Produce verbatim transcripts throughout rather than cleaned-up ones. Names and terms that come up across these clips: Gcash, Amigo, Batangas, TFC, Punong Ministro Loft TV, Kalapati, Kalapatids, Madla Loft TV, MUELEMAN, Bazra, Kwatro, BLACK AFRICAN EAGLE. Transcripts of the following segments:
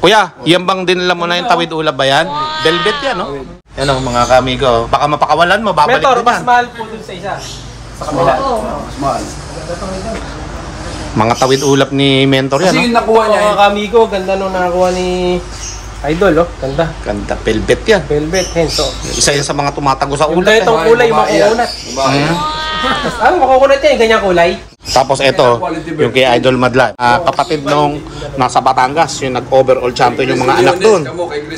Kuya, oh, yan bang din mo na yung tawid ulap ba yan? Wow. Velvet yan, no? Yan ang mga kamigo. Baka mapakawalan, mababalik Mentor, mas mahal po dun sa isa. Sa kamila. Oh, oh. Mas mahal. Mga tawid ulap ni Mentor yan, no? Kasi yung nakuha niya. Mga kamigo, ganda nung nakakuha ni Idol, no? Ganda. Ganda. Velvet yan. Velvet, henso. Isa yan sa mga tumatago sa ulap. Yung itong kulay, makukunat. Ano, makukunat yan, ganyan kulay. Tapos ito, yung kay Idol Madla, uh, kapatid nung nasa Batangas, yung nag-overall champion yung mga anak doon.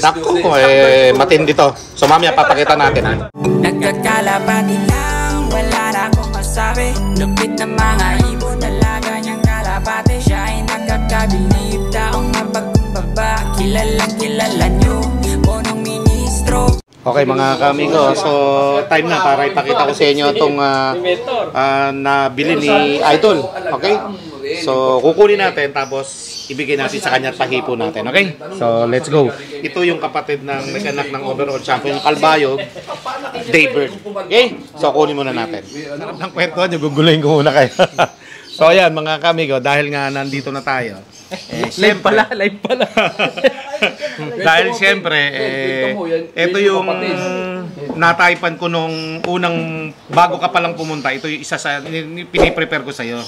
Naku, eh, matindi to. So mamaya papakita natin. Nagkakalapati lang, wala na akong masabi. Lupit ng mga ibon, talaga niyang kalapati. Siya ay nagkakabilib, taong mabagong baba. Kilalang kilala niyo, Punong Ministro. Okay mga kamigo, so time na para ipakita ko sa inyo itong uh, uh, nabili ni Idol, okay? So kukunin natin tapos ibigay natin sa kanya at pahipo natin, okay? So let's go. Ito yung kapatid ng nag-anak ng overall champion, yung Kalbayog, Daybird, okay? So kunin muna natin. Sarap ng kwento nyo, gugulayin ko muna kayo. So ayan mga kamigo, dahil nga nandito na tayo. Eh, live pala, live pala. Dahil siyempre, eh, ito yung nataipan ko nung unang bago ka palang pumunta. Ito yung isa sa piniprepare ko sa'yo.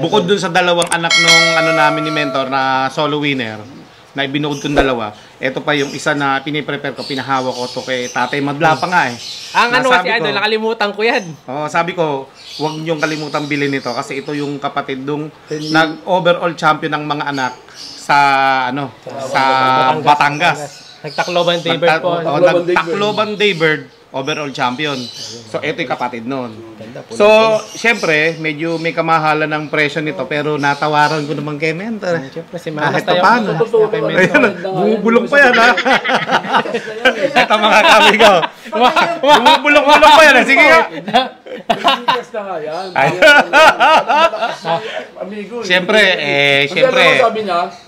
Bukod dun sa dalawang anak nung ano namin ni Mentor na solo winner, na ibinukod kong dalawa, ito pa yung isa na piniprepare ko, pinahawa ko to kay Tatay Madla pa nga eh. Ang ano kasi Idol, nakalimutan ko yan. Oh, sabi ko, huwag niyong kalimutan bilhin nito kasi ito yung kapatid nung nag-overall champion ng mga anak sa ano sa Batangas. Nagtakloban Daybird po. Nagtakloban Daybird, overall champion. So ito yung kapatid noon. So siyempre, medyo may kamahalan ng presyo nito pero natawaran ko naman kay Mentor. Siyempre si Mahal tayo. Bubulong pa yan ha. Ito mga kami ko. Bubulong-bulong pa yan. Sige ka. Siyempre, eh, siyempre,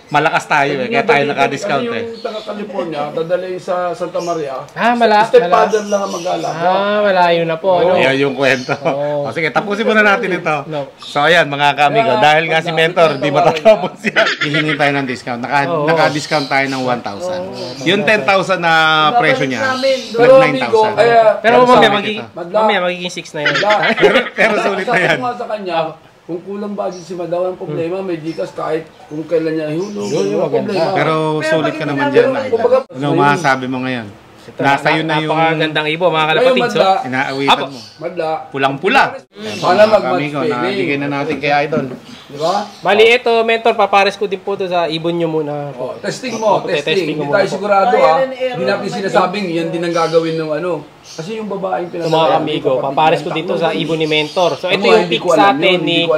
malakas tayo eh, kaya tayo naka-discount eh. Yung taga-California, dadalay sa Santa Maria, stepfather lang ang mag-alaga. Ah, malayo na po. Ayan yung kwento. Sige, tapusin muna natin ito. So ayan mga kamigo, dahil nga si Mentor, di matatapos yan. Hihingi tayo ng discount, naka-discount tayo ng one thousand. Yung ten thousand na presyo niya, nag-nine thousand. Pero mamaya magiging six na yun. Pero sulit na yan. Kung kulang budget si Madaw, ang problema, may Gcash kahit kung kailan niya hulog. Pero sulit ka naman dyan, Maida. Ano masasabi mo ngayon? Nasa yun na yung napakagandang ibo, mga kalapatid. So, inaawitan mo. Pulang-pula. Sana mag-match. Nabigay na natin kay Idol. Bali ito, Mentor, papares ko din po ito sa ibon nyo muna. Testing mo, testing. Hindi tayo sigurado ha. Hindi natin sinasabing yan din ang gagawin ng ano. Kasi yung babaeng pinag-alaga. So mga kamigo, papares ko dito sa ibon ni Mentor. So ito yung pick sa atin ni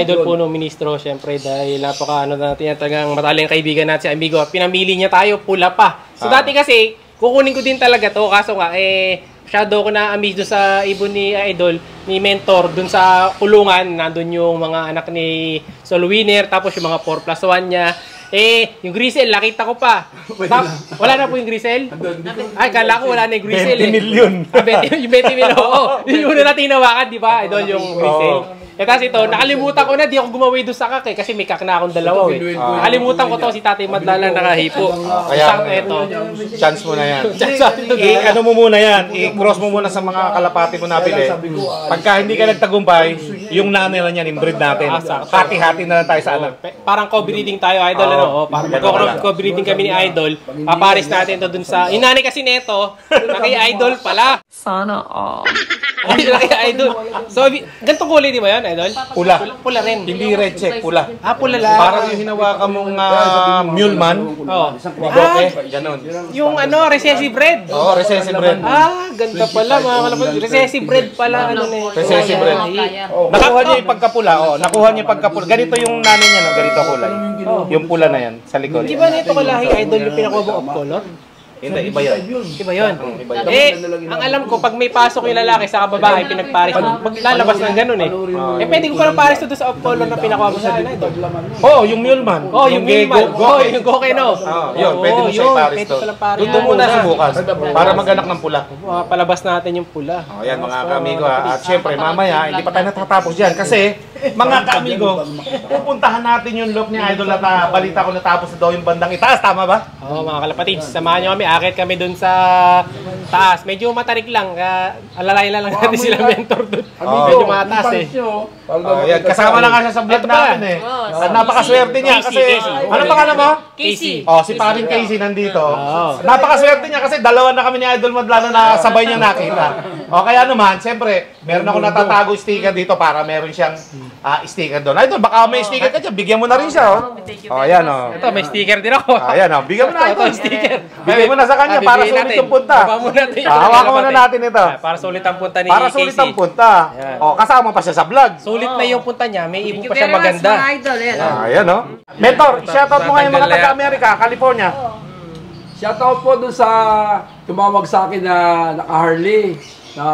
Idol Punong Ministro. Siyempre dahil napaka ano natin talagang mataling kaibigan natin si Amigo. Pinamili niya tayo, pula pa. So dati kasi, kukunin ko din talaga to. Kaso nga, eh, shadow ko na amaze doon sa ibon ni Idol, ni Mentor. Doon sa kulungan, nandun yung mga anak ni Sol Winner. Tapos yung mga four plus one niya. Eh, yung Grisel, nakita ko pa. Tap, wala na po yung Grisel? Ay, kala ko wala na yung Grisel eh. twenty million. Yung twenty million, oo. Yung una natin hinawakan, di ba? Idol, yung Grisel. E kasi ito, nakalimutan ko na, di ako gumawa doon sa kak eh. Kasi may kak na akong dalawa eh. Nakalimutan ko to, si Tatay Madla lang nakahipo. Kaya, chance mo na yan. I-ano mo muna yan, i-cross mo muna sa mga kalapati mo nabili. Pagka hindi ka nagtagumpay, yung nanay na niyan, inbreed natin. Hati-hati na lang tayo sa anak. Parang co-breeding tayo, Idol. Oo, parang magko-co-breeding kami ni Idol. Papares natin ito dun sa inanay kasi neto. Laki Idol pala. Sana all. Laki Idol. So, ganitong kulay di ba yun, Idol? Pula. Pula rin. Hindi red check, pula. Ah, pula lang. Parang yung hinawakan mong Muleman. Oo. Ah, ganun. Yung ano, recessive red. Oo, recessive red. Ah, ganda pala mga kalapad. Recessive red pala. Recessive red. Nakuha niya yung pagkapula. Oo, nakuha niya yung pagkapula. Ganito yung nanay niya, ganito kulay. Yung pula na yan, sa likod. Hindi ba na ito kalahi Idol yung pinakuha mong off-color? Hindi, iba yun. Iba yun. Eh, ang alam ko, pag may pasok yung lalaki sa kababae, pinagpares mo. Pag lalabas ng ganun eh. Eh, pwede ko pa lang pares doon sa off-color na pinakuha mo sa akin. Oo, yung Muleman. Oo, yung Muleman. Oo, yung Gokeno. Oo, yun. Pwede mo siya ipares doon. Doon muna sa bukas. Para maganak ng pula. Palabas natin yung pula. O, yan mga ka-amigo ha. At syempre, mamaya, hindi pa tayo natatapos dyan. Kasi, mga ka-amigo, pupuntahan natin yung look ni Idol na balita ko natapos na daw yung bandang itaas. Tama ba? Oo, mga kalapatid. Samahan nyo kami. Akit kami dun sa taas. Medyo matarik lang. Alalayan lang natin sila mentor dun. Medyo mataas eh. Kasama na nga siya sa vlog natin eh. Napakaswerte niya kasi... Ano pangalan mo? Casey. Si paring Casey nandito. Napakaswerte niya kasi dalawa na kami ni Idol Madlano na sabay niya nakita. Kaya naman, siyempre, meron ako natatago sticker dito para meron siyang sticker doon. Idol, baka may sticker ka dyan. Bigyan mo na rin siya. Ito, may sticker din ako. Bigyan mo na ito. Bigyan mo na sa kanya para sulit yung punta. Hawakan muna natin ito. Para sulit ang punta ni Casey. Para sulit ang punta. Kasama pa siya sa vlog. Sulit na yung punta niya. May ibu pa siya maganda. Ayan o. Mentor, shoutout mo ngayon mga taga-Amerika, California. Shoutout po doon sa tumawag sa akin na naka-Harley na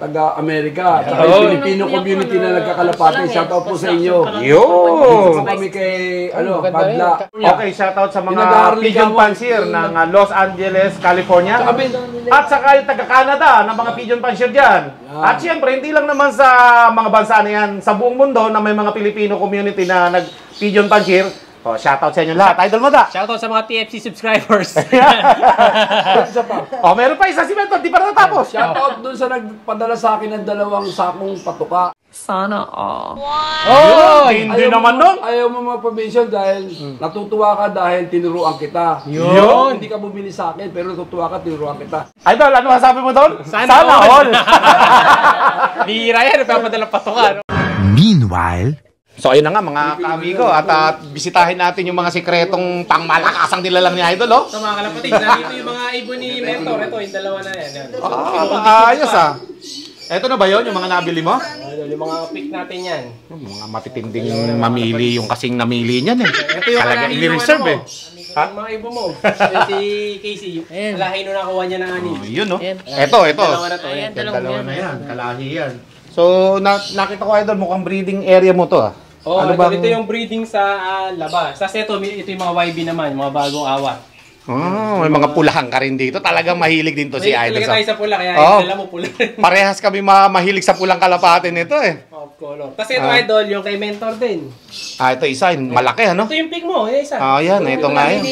taga-Amerika. Sa Filipino community na nagkakalapati. Shoutout po sa inyo. Yun! Kami kay Padla. Okay, shoutout sa mga pigeon fancier ng Los Angeles, California. At saka yung taga-Canada ng mga pigeon fancier dyan. At siyempre, hindi lang naman sa mga bansa na yan. Sa buong mundo na may mga Filipino community na nag-pigeon fancier. So, shoutout sa inyo lahat. Idol mo da. Shoutout sa mga T F C subscribers. O, meron pa isa si Mentor. Di pa natapos. Shoutout dun sa nagpadala sa akin ng dalawang sakong patuka. Sana all. Wow! Hindi naman nun. Ayaw mo mapabensyon dahil natutuwa ka dahil tinuruan kita. Yun! Hindi ka bumili sa akin pero natutuwa ka, tinuruan kita. Idol, ano masabi mo doon? Sana all. Bihira yan. Papadala patuka. Meanwhile... So ayun na nga mga ka-amigo at uh, bisitahin natin yung mga sikretong pangmalakasang nilalang ni Idol, oh. So mga kalapatid, nandito yung mga ibon ni Mentor. Ito, yung dalawa na yan. yan. So, ah, ayos ah. Ito na ba yun, yung mga nabili mo? Idol, yung mga pick natin yan. Yung mga matitinding mamili, yung kasing namili niyan eh. Ito yung talaga i-reserve eh. Ha? Mga ibo mo. Si Casey, kalahin nung nakuha niya ng ani. Oh, yun, oh. Ito, ito. Dalawa na to. Ayan, dalawa na yan. Kalahi yan. So, na nakita ko, Idol, mukhang breeding area mo to ah. Oh, ano bang... ito yung breeding sa uh, labas. Sa seto, ito yung mga Y B naman, mga bagong awa. Oh, may mga pulahan ka rin dito. Talagang mahilig din to si Idol. Mahilig tayo sa pula, kaya oh, Idol mo pula. Parehas kami ma mahilig sa pulang kalapatin nito eh. Of color. Tapos ito ah, Idol, yung kay Mentor din. Ah, ito isa, malaki ano? Ito yung pig mo, eh, isa. Oh, yan, ito, ito nga yun.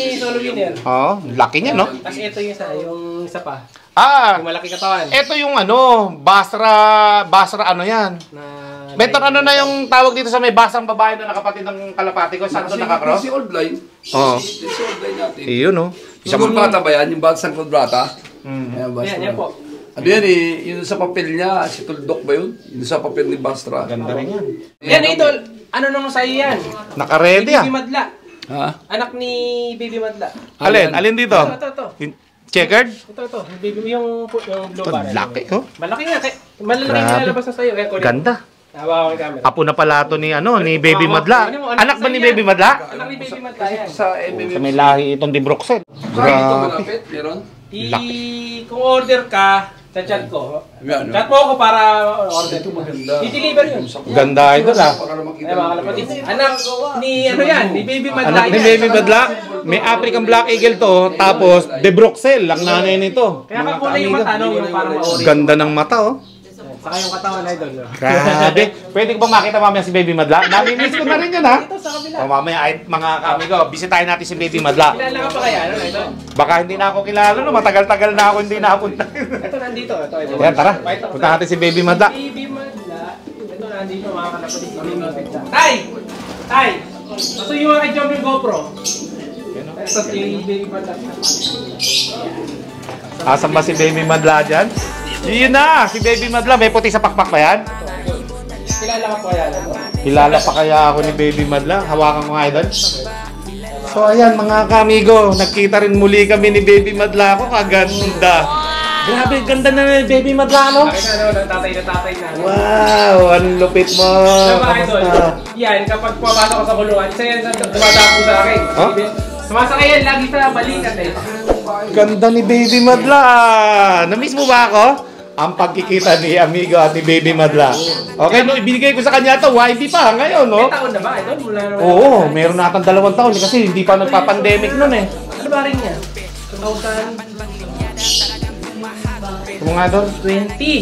Oh, laki niya no? Tapos ito yung isa, yung isa pa. Ah, yung malaki katawan. Ito yung ano, Bazra, Bazra ano yan? Na... Mentor, ano na yung tawag dito sa may basang babae na nakapatid ng kalapati ko? Saan ito nakakro? Si Old Blind. Oo. Si Old Blind natin. Iyon, no? Yung kontrata ba yan? Yung basang kontrata? Yan, yan po. Ano yan eh? Yun sa papel niya, si Tuldok ba yun? Yun sa papel ni Bazra. Ganda rin yan. Yan, Idol. Ano nung sa'yo yan? Nakaredy ah. Baby Madla. Ha? Anak ni Baby Madla. Alin? Alin dito? Ito, ito, ito. Checkered? Ito, ito. Yung blue bar. Ito, laki oh. Malaki nga. Malalaki nga lalabas na sa'yo. Ganda. Apo na pala ito ni, ano, ni Baby Madla. Anak ba ni Baby Madla? Anak ni Baby Madla yan. Sa may lahi itong Dibroxet. Grabe. Kung order ka, sa chat ko. Chat mo ako para order. I-deliver yun. Ganda ito na. Anak ni, ano yan, ni Baby Madla. Anak ni Baby Madla. May African Black Eagle to. Tapos Dibroxel ang nanay nito. Kaya ka pula yung mata. Ganda ng mata oh. Saka yung katawan, Idol. Grabe. Pwede ko bang makita mamaya si Baby Madla? Nami-miss ko na rin yun, ha? Ito, sa kabila. O, mamaya, mga kamigo, bisitahin natin si Baby Madla. Kilala ka pa kaya, ano, Idol? Baka hindi na ako kilala, no? Matagal-tagal na ako hindi nakapunta. Ito, nandito. Ito, ito. Ayan, tara. Punta natin si Baby Madla. Baby Madla. Ito, nandito, mga kanapalit. Tay! Tay! Gusto yung mga ka-jump yung GoPro. Ito, si Baby Madla. Asan ba si Baby Madla dyan? Yun na! Si Baby Madla. May puti sa pakpak pa yan? Kilala ka po yan. Kilala pa kaya ako ni Baby Madla? Hawakan ko nga doon. So ayan mga kamigo, nagkita rin muli kami ni Baby Madla ko. Kaganda. Grabe, ganda na ni Baby Madla, no? Tatay na tatay na. Wow! Ang lupit mo. Yan, kapag pumapasok ko sa kulungan, isa yan dumadako sa akin. Sumasakay yan lagi sa balikat eh. Ganda ni Baby Madla. Namiss mo ba ako? Ang pagkikita ni Amigo at ni Baby Madla. Okay, no, ibinigay ko sa kanya ito. Y B pa ngayon, no? May taon na ba? Ito, mula na. Oo, meron na akong dalawang taon kasi hindi pa nagpa-pandemic nun eh. Ano ba rin niya? twenty twenty.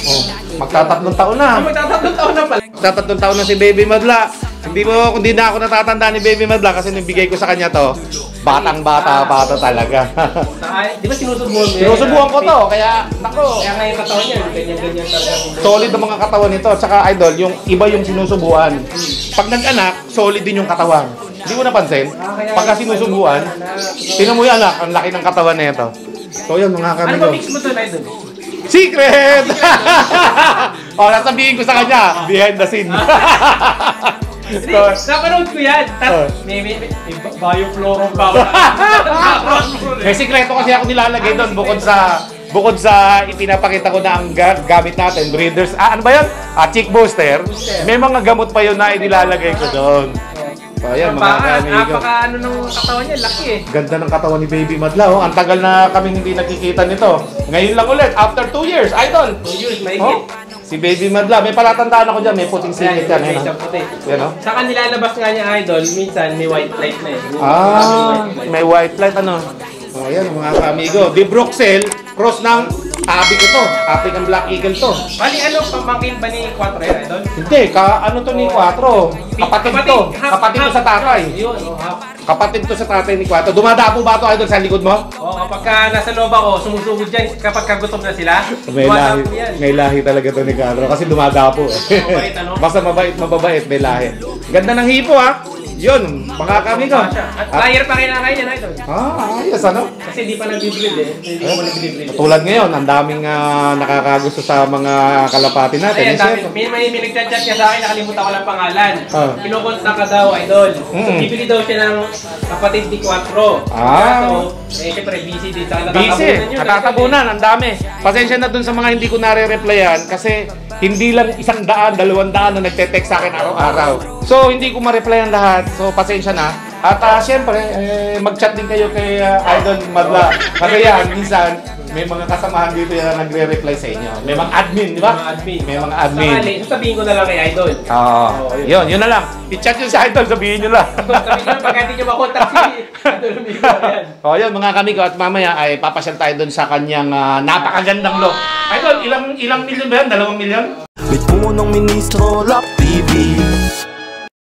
Oh, magtatatlong taon na. Magtatatlong taon na pala. Magtatatlong taon na si Baby Madla. Hindi mo, hindi na ako natatanda ni Baby Madla kasi nabigay ko sa kanya to. Batang-bata pa to talaga. Di ba sinusubuan mo? Sinusubuan ko to, kaya nako. Kaya ngayon katawan niya, ganyan-ganyan talaga. Solid ang mga katawan nito. Tsaka idol, yung iba yung sinusubuan. Pag nag-anak, solid din yung katawan. Hindi mo napansin? Pagka sinusubuan, tingnan mo yung anak, ang laki ng katawan na ito. So yun, mga kami ano ba mix mo to, idol? Secret! O, nasabihin ko sa kanya, behind the scene. Napanood ko yan. May bioflorong bawal. May sikreto kasi ako nilalagay doon bukod sa bukod sa ipinapakita ko na ang gamit natin, breeders. Ah, ano ba yan? Ah, chick booster. May mga gamot pa yun na inilalagay ko doon. So, ayan, mga kami. Napaka ano ng katawan niya, laki eh. Ganda ng katawan ni Baby Madla. Oh. Ang tagal na kami hindi nakikita nito. Ngayon lang ulit, after two years, idol. two years, may hit. Si Baby Madla, may palatandaan ako dyan, may puting singit yan. Ayan, ayan o. Saka nilalabas nga niya, idol, minsan may white light na eh. Ah, may white light, ano? O, ayan, mga kamigo. Di Bruxelles, cross ng Abik ito. Abik ang Black Eagle to. Bali, ano, pamangkin ba ni Quatro yan, idol? Hindi, ano to ni Quatro? Kapatid to. Kapatid to sa tatay. Kapatid to sa tatay ni Quatro. Dumadapo ba ito, idol, sa likod mo? Oo, kapag ka nasa loob ako, sumusugod dyan kapag kagutom na sila. May lahi, may lahi talaga to ni Quatro kasi dumadapo. Mabait, ano? Basta mabait, mababait, may lahi. Ganda ng hipo, ha? Yun, mga kami ko. At flyer pa kailangan yan, idol. Ah, ayos, ano? Kasi di pa nag-breed eh. Hindi mo nag-breed. Tulad ngayon, ang daming uh, nakakagusto sa mga kalapati natin. Ay, dami. May, may, may nag-chat-chat niya sa akin, nakalimutan ko lang pangalan. Ah. Kinukontak ka daw, idol. Mm. Bibili daw siya ng kapatid ni Quatro. Ah. So, eh, siyempre, busy din. Busy. Nakatabunan, ang dami. Pasensya na dun sa mga hindi ko nare-replyan kasi hindi lang isang daan, dalawang daan na nagte-text sa akin araw-araw. So, hindi ko ma-replyan lahat. So, pasensya na. At uh, siyempre, eh, mag-chat din kayo kay uh, Idol Madla. Kasi yan, minsan, may mga kasamahan dito yan na nagre-reply sa inyo. May mga admin, di ba? May mga admin. May mga admin. Sakali, sabihin ko na lang kay Idol. Oo. Oh, oh, yun. yun, yun na lang. I-chat yun sa Idol, sabihin nyo lang. Sabihin nyo lang, pagka hindi nyo makontak si Idol Amigo. O, yun, mga kami ko. At mamaya ay papasyal tayo dun sa kanyang uh, napakagandang look. Idol, ilang, ilang milyon ba yan? Dalawang milyon? May Punong Ministro Loft T V.